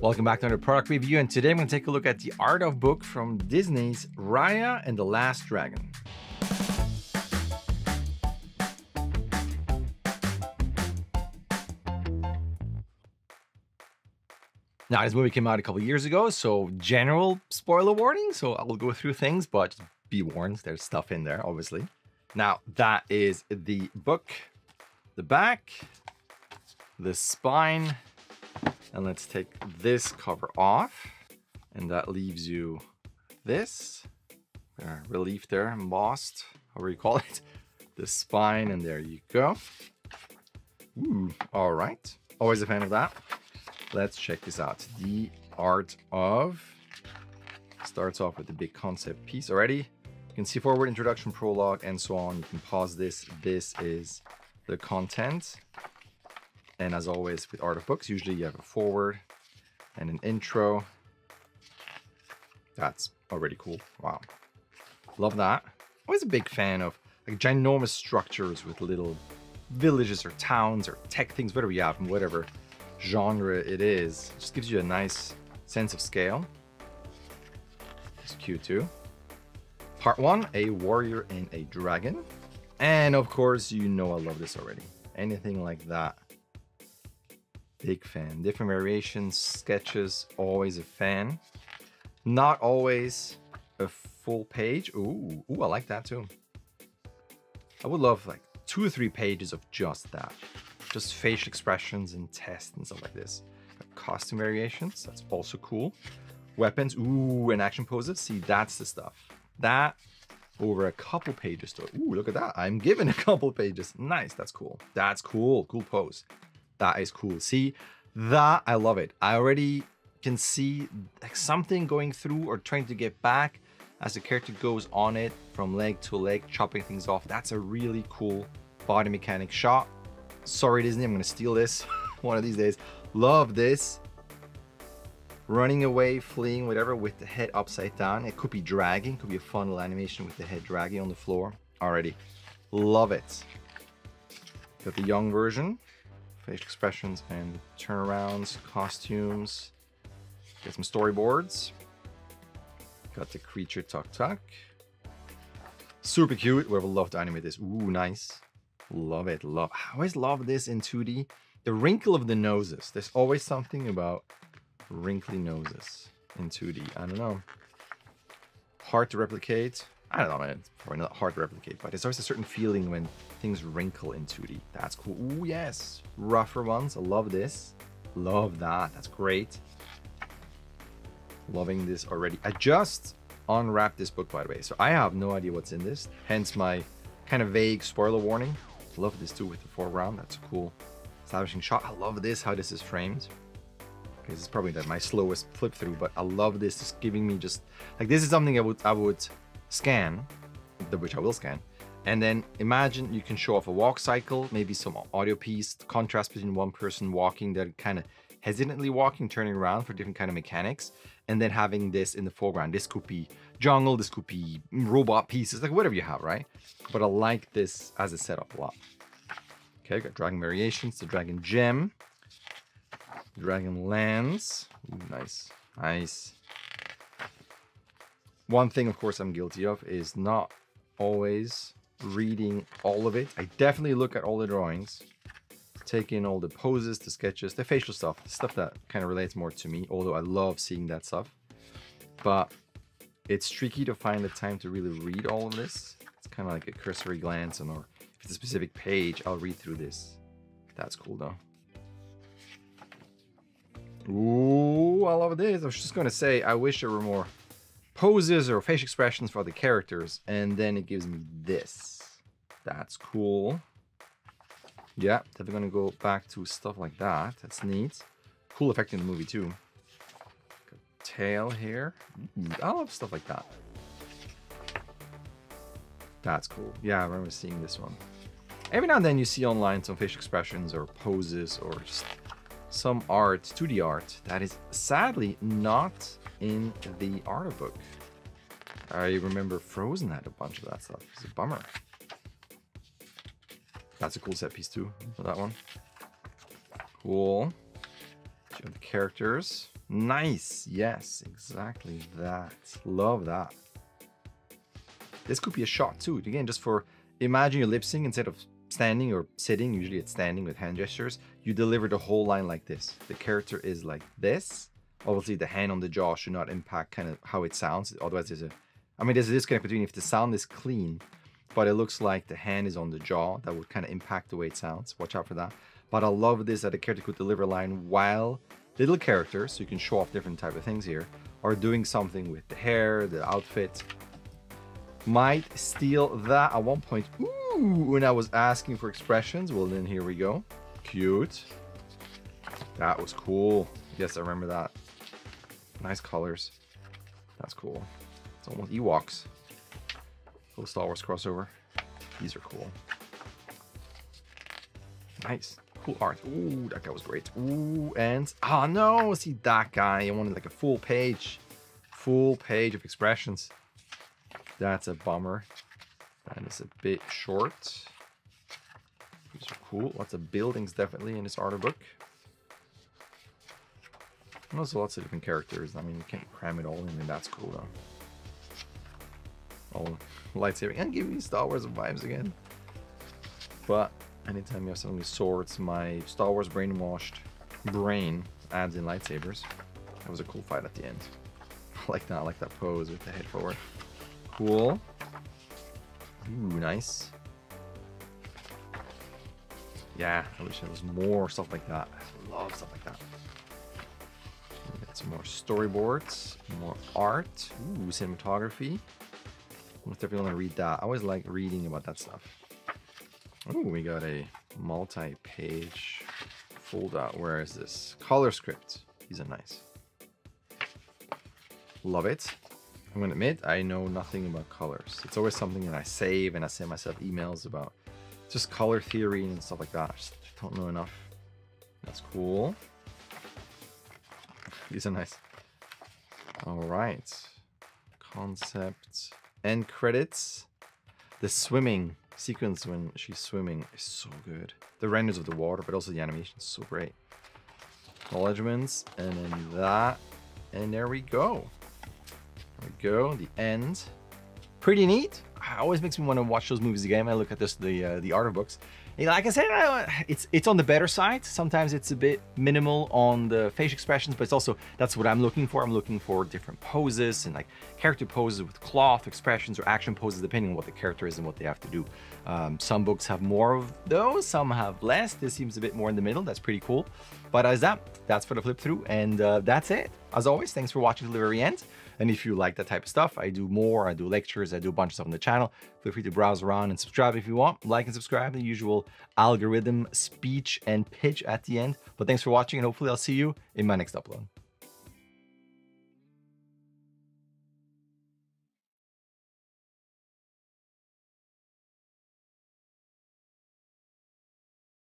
Welcome back to another product review, and today I'm going to take a look at the art of book from Disney's Raya and the Last Dragon. Now, this movie came out a couple years ago, so general spoiler warning, so I will go through things, but be warned, there's stuff in there, obviously. Now, that is the book, the back, the spine, and let's take this cover off, and that leaves you this relief there, embossed, however you call it, the spine, and there you go. Ooh, all right, always a fan of that. Let's check this out. The art of starts off with the big concept piece already. You can see forward, introduction, prologue, and so on. You can pause this. This is the content. And as always with art of books, usually you have a forward and an intro. That's already cool. Wow. Love that. Always a big fan of like ginormous structures with little villages or towns or tech things, whatever you have, and whatever genre it is. Just gives you a nice sense of scale. It's cute too. Part one, a warrior and a dragon. And of course, you know I love this already. Anything like that. Big fan. Different variations, sketches, always a fan. Not always a full page. Ooh, ooh, I like that too. I would love like 2 or 3 pages of just that. Just facial expressions and tests and stuff like this. Costume variations, that's also cool. Weapons, ooh, and action poses. See, that's the stuff. That over a couple pages though. Ooh, look at that. I'm given a couple pages. Nice, that's cool. That's cool, cool pose. That is cool. See, that, I love it. I already can see like something going through or trying to get back as the character goes on it from leg to leg, chopping things off. That's a really cool body mechanic shot. Sorry, Disney, I'm gonna steal this one of these days. Love this. Running away, fleeing, whatever, with the head upside down. It could be dragging, could be a fun little animation with the head dragging on the floor. Already, love it. Got the young version, facial expressions and turnarounds, costumes. Got some storyboards. Got the creature tuck. Super cute, whoever loved to animate this. Ooh, nice. Love it, love. I always love this in 2D. The wrinkle of the noses. There's always something about wrinkly noses in 2D. I don't know. Hard to replicate. I don't know, man. It's probably not hard to replicate, but there's always a certain feeling when things wrinkle in 2D. That's cool. Ooh, yes. Rougher ones. I love this. Love that. That's great. Loving this already. I just unwrapped this book, by the way, so I have no idea what's in this. Hence my kind of vague spoiler warning. Love this too with the foreground. That's a cool establishing shot. I love this, how this is framed. Okay, this is probably my slowest flip through, but I love this. It's giving me just like, this is something I would scan, which I will scan. And then imagine you can show off a walk cycle, maybe some audio piece, the contrast between one person walking, that kind of hesitantly walking, turning around for different kind of mechanics, and then having this in the foreground. This could be jungle, this could be robot pieces, like whatever you have, right? But I like this as a setup a lot. Okay, got dragon variations, the dragon gem, dragon lands. Ooh, nice, nice. One thing, of course, I'm guilty of is not always reading all of it. I definitely look at all the drawings, take in all the poses, the sketches, the facial stuff, the stuff that kind of relates more to me, although I love seeing that stuff. But it's tricky to find the time to really read all of this. It's kind of like a cursory glance, and or if it's a specific page, I'll read through this. That's cool though. Ooh, I love this. I was just gonna say, I wish there were more poses or facial expressions for the characters, and then it gives me this. That's cool. Yeah, definitely gonna go back to stuff like that. That's neat. Cool effect in the movie too. Got tail here. I love stuff like that. That's cool. Yeah, I remember seeing this one. Every now and then you see online some facial expressions or poses or just some art, 2D art, that is sadly not in the art of book. I remember Frozen had a bunch of that stuff. It's a bummer. That's a cool set piece too, for that one. Cool. You have the characters. Nice. Yes, exactly that. Love that. This could be a shot too. Again, just for imagine you're lip sync instead of standing or sitting. Usually it's standing with hand gestures. You deliver the whole line like this. The character is like this. Obviously the hand on the jaw should not impact kind of how it sounds. Otherwise there's a, I mean, there's a disconnect between if the sound is clean, but it looks like the hand is on the jaw, that would kind of impact the way it sounds. Watch out for that. But I love this, that the character could deliver a line while little characters, so you can show off different type of things here, are doing something with the hair, the outfit. Might steal that at one point. Ooh, when I was asking for expressions. Well, then here we go. Cute. That was cool. Yes, I remember that. Nice colors. That's cool. It's almost Ewoks. Little Star Wars crossover. These are cool. Nice. Cool art. Ooh, that guy was great. Ooh, and... Oh, no! See, that guy. I wanted like a full page. Full page of expressions. That's a bummer. That is a bit short. These are cool. Lots of buildings, definitely, in this order book. And also lots of different characters. I mean, you can't cram it all in, and that's cool, though. Oh, lightsabering. I'm giving you Star Wars vibes again. But... anytime you have something with swords, my Star Wars brainwashed brain adds in lightsabers. That was a cool fight at the end. I like that pose with the head forward. Cool. Ooh, nice. Yeah, I wish there was more stuff like that. I love stuff like that. Got some more storyboards, more art. Ooh, cinematography. I'm definitely want to read that. I always like reading about that stuff. Oh, we got a multi-page fold-out. Where is this? Color script. These are nice. Love it. I'm going to admit, I know nothing about colors. It's always something that I save and I send myself emails about. Just color theory and stuff like that. I just don't know enough. That's cool. These are nice. All right. Concept. End credits. The swimming sequence when she's swimming is so good. The renders of the water, but also the animation is so great. Acknowledgements, and then that, and there we go. There we go, the end. Pretty neat. Always makes me want to watch those movies again. I look at this, the art of books. And like I said, it's on the better side. Sometimes it's a bit minimal on the facial expressions, but it's also, that's what I'm looking for. I'm looking for different poses and like character poses with cloth expressions or action poses, depending on what the character is and what they have to do. Some books have more of those, some have less. This seems a bit more in the middle. That's pretty cool. But as that's for the flip through, and that's it. As always, thanks for watching to the very end. And if you like that type of stuff, I do more, I do lectures, I do a bunch of stuff on the channel. Feel free to browse around and subscribe if you want. Like and subscribe, the usual algorithm, speech, and pitch at the end. But thanks for watching, and hopefully I'll see you in my next upload.